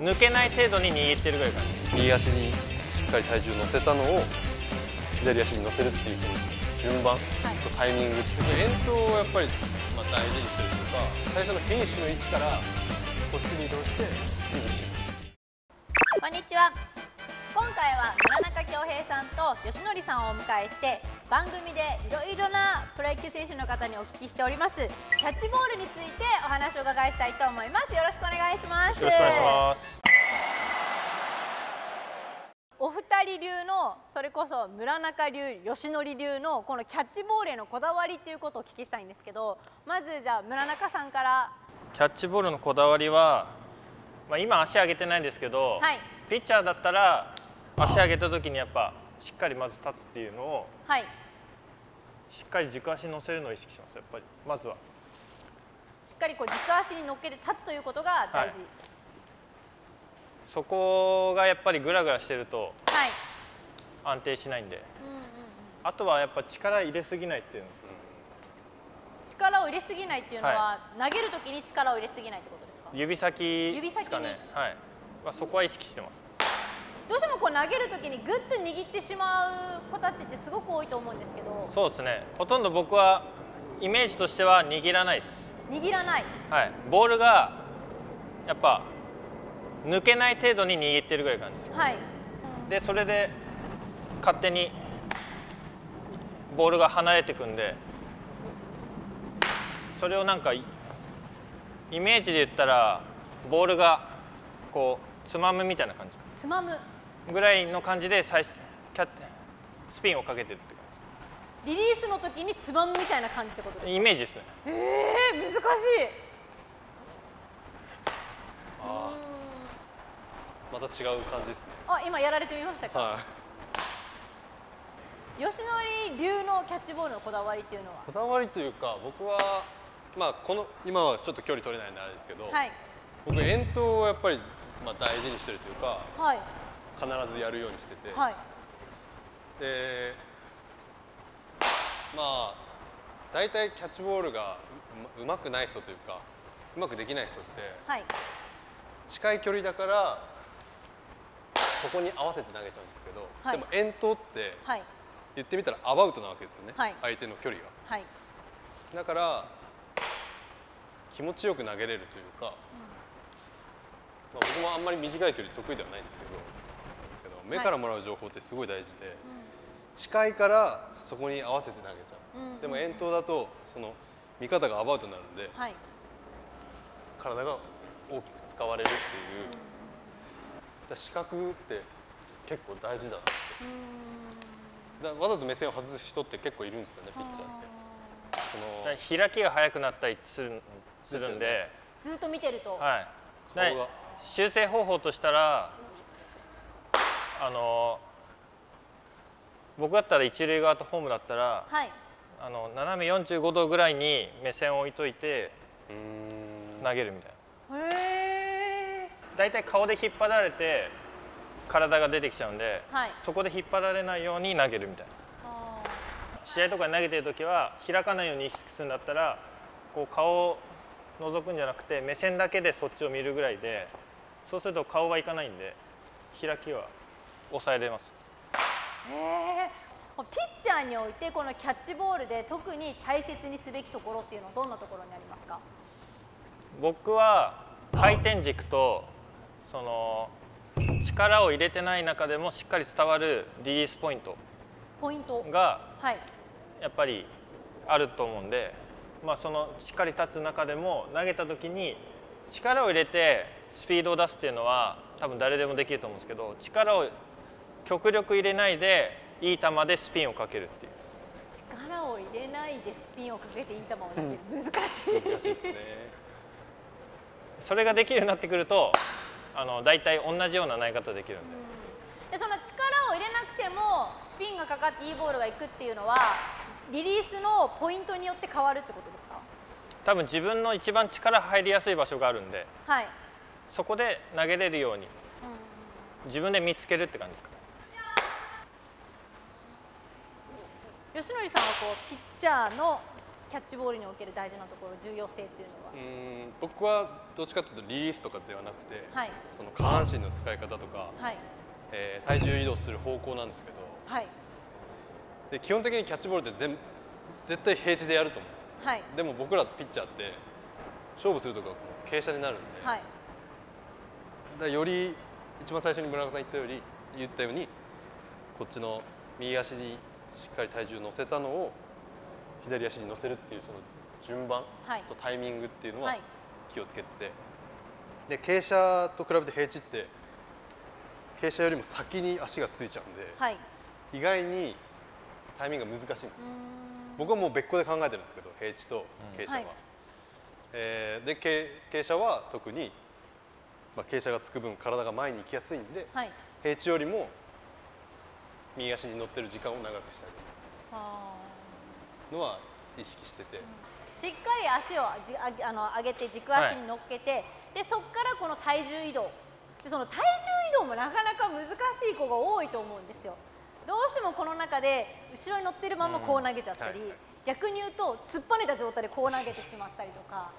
抜けない程度に握ってるぐらい感じです。右足にしっかり体重乗せたのを左足に乗せるっていうその順番とタイミング、はい、遠投をやっぱりまあ大事にするとか、最初のフィニッシュの位置からこっちに移動してフィニッシュ。こんにちは。今回は村中恭平さんと吉典さんをお迎えして番組でいろいろなプロ野球選手の方にお聞きしておりますキャッチボールについてお話を伺いしたいと思います。よろしくお願いします。よろしくお願いします。お二人流の、それこそ村中流、吉典流のこのキャッチボールへのこだわりということをお聞きしたいんですけど、まずじゃあ村中さんから。キャッチボールのこだわりは、まあ、今足上げてないんですけど、はい、ピッチャーだったら足上げた時にやっぱしっかりまず立つっていうのを、はい、しっかり軸足に乗せるのを意識します。やっぱりまずはしっかりこう軸足に乗っけて立つということが大事、はい、そこがやっぱりグラグラしてると安定しないんで、あとはやっぱ力入れすぎないっていうんですよ。力を入れすぎないっていうのは、はい、投げる時に力を入れすぎないってことですか。指先ですかね、はい、まあ、そこは意識してます。どうしてもこう投げるときにぐっと握ってしまう子たちってすごく多いと思うんですけど。そうですね。ほとんど僕はイメージとしては握らないです。握らない。はい。ボールがやっぱ抜けない程度に握ってるぐらい感じです。はい。でそれで勝手にボールが離れていくんで、それをなんかイメージで言ったらボールがこうつまむみたいな感じ。つまむ。ぐらいの感じでスピンをかけてるって感じ。リリースの時につまむみたいな感じってことですか。イメージですね。難しい。ああ、また違う感じですね。あ、今やられてみましたか。はい。吉典流のキャッチボールのこだわりっていうのは。こだわりというか、僕はまあこの今はちょっと距離取れないんであれですけど、はい、僕遠投をやっぱりまあ大事にしてるというか、はい、必ずやるようにしてて、はい、でまあ大体キャッチボールがうまくない人というかうまくできない人って、はい、近い距離だからそこに合わせて投げちゃうんですけど、はい、でも遠投って、はい、言ってみたらアバウトなわけですよね、はい、相手の距離が、はい、だから気持ちよく投げれるというか、うん、まあ僕もあんまり短い距離得意ではないんですけど、目からもらう情報ってすごい大事で、はい、近いからそこに合わせて投げちゃう。でも遠投だとその見方がアバウトになるんで、はい、体が大きく使われるっていう、だ視覚って結構大事だなって。だわざと目線を外す人って結構いるんですよね、ピッチャーって。その開きが速くなったりするんで、ずっと見てると。はい、修正方法としたら、僕だったら一塁側とホームだったら、はい、斜め45度ぐらいに目線を置いといて投げるみたいな。大体顔で引っ張られて体が出てきちゃうんで、はい、そこで引っ張られないように投げるみたいな。試合とかに投げてる時は開かないように意識するんだったら、こう顔を覗くんじゃなくて目線だけでそっちを見るぐらいで、そうすると顔はいかないんで開きは抑えれます。ピッチャーにおいてこのキャッチボールで特に大切にすべきところっていうのはどんなところにありますか。僕は回転軸とその力を入れてない中でもしっかり伝わるリリースポイントがやっぱりあると思うんで。まあそのしっかり立つ中でも投げた時に力を入れてスピードを出すっていうのは多分誰でもできると思うんですけど、力を極力入れないでいい球でスピンをかけるっていう。力を入れないでスピンをかけていい球を投げる、難しいですね。それができるようになってくると大体同じような投げ方できるんで、その力を入れなくてもスピンがかかっていいボールがいくっていうのはリリースのポイントによって変わるってことですか。多分自分の一番力入りやすい場所があるんで、はい、そこで投げれるように、自分で見つけるって感じですか。吉典さんはこうピッチャーのキャッチボールにおける大事なところ、重要性っていうのは。僕はどっちかというとリリースとかではなくて、はい、その下半身の使い方とか、はい、体重移動する方向なんですけど、はい、で基本的にキャッチボールって絶対平地でやると思うんですよ、はい、でも僕らピッチャーって勝負するとこは傾斜になるんで、はい、だより一番最初に村中さん言ったようにこっちの右足にしっかり体重を乗せたのを左足に乗せるっていうその順番とタイミングっていうのは気をつけてて、はい、で傾斜と比べて平地って傾斜よりも先に足がついちゃうんで、はい、意外にタイミングが難しいんですよ。僕はもう別個で考えてるんですけど、平地と傾斜は、うん、はい、で傾斜は特に、まあ、傾斜がつく分体が前に行きやすいんで、はい、平地よりも右足に乗ってる時間を長くしたいのは意識してて、うん、しっかり足を上げて軸足に乗っけて、はい、でそこからこの体重移動で、その体重移動もなかなか難しい子が多いと思うんですよ。どうしてもこの中で後ろに乗ってるままこう投げちゃったり、逆に言うと突っぱねた状態でこう投げてしまったりとか、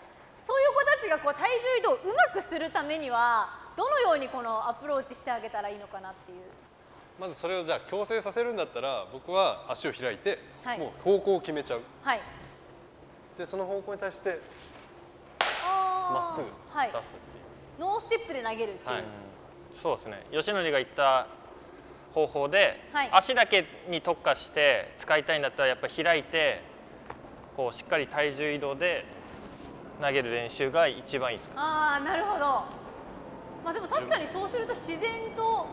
そういう子たちがこう体重移動をうまくするためにはどのようにこのアプローチしてあげたらいいのかなっていう。まずそれをじゃあ強制させるんだったら、僕は足を開いて、はい、もう方向を決めちゃう、はい、でその方向に対してまっすぐ出すっていう、はい、ノーステップで投げるっていう、はい、そうですね、吉典が言った方法で、はい、足だけに特化して使いたいんだったら、やっぱり開いてこうしっかり体重移動で投げる練習が一番いいですかね。ああ、なるほど。まあでも確かにそうすると自然と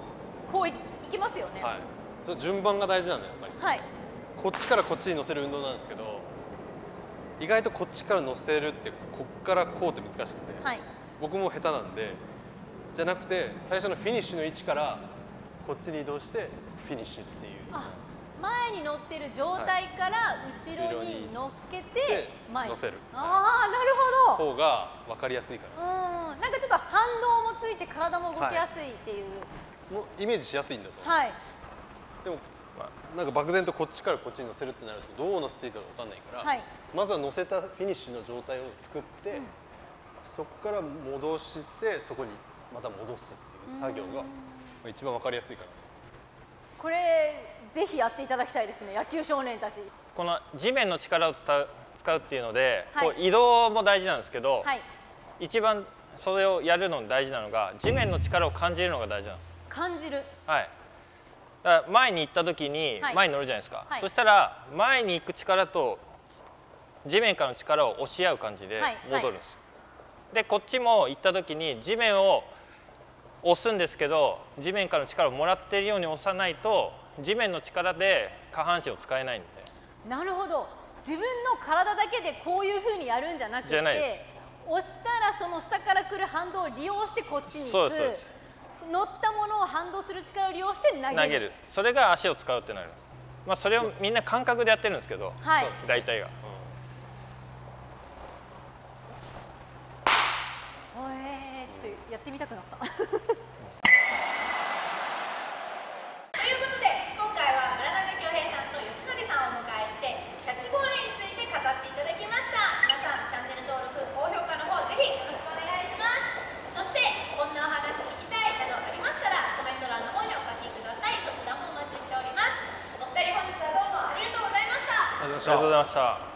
こういきますよね。はい。その順番が大事なんだよ、やっぱり。はい。こっちからこっちに乗せる運動なんですけど、意外とこっちから乗せるってこっからこうって難しくて、はい、僕も下手なんで、じゃなくて最初のフィニッシュの位置からこっちに移動してフィニッシュっていう。あ、前に乗ってる状態から後ろに乗っけて前に乗せる。ああ、なるほど。方が分かりやすいから。なんかちょっと反動もついて体も動きやすいっていう。もうイメージしやすいんだと思う。はい。でもなんか漠然とこっちからこっちに乗せるってなるとどう乗せていいか分かんないから、はい、まずは乗せたフィニッシュの状態を作って、うん、そこから戻してそこにまた戻すっていう作業が一番分かりやすいかなと思うんですけど。これぜひやっていただきたいですね、野球少年たち。この地面の力を使うっていうので、はい、こう移動も大事なんですけど、はい、一番それをやるのに大事なのが地面の力を感じるのが大事なんです。感じる、はい、だから前に行った時に前に乗るじゃないですか、はい、そしたら前に行く力と地面からの力を押し合う感じで戻るんです、はいはい、でこっちも行った時に地面を押すんですけど、地面からの力をもらっているように押さないと地面の力で下半身を使えないんで。なるほど。自分の体だけでこういうふうにやるんじゃなくて、押したらその下から来る反動を利用してこっちに行く、乗ったものを反動する力を利用して投げる、それが足を使うってなります。まあ、それをみんな感覚でやってるんですけど、はい、大体が、うん、ちょっとやってみたくなったありがとうございました。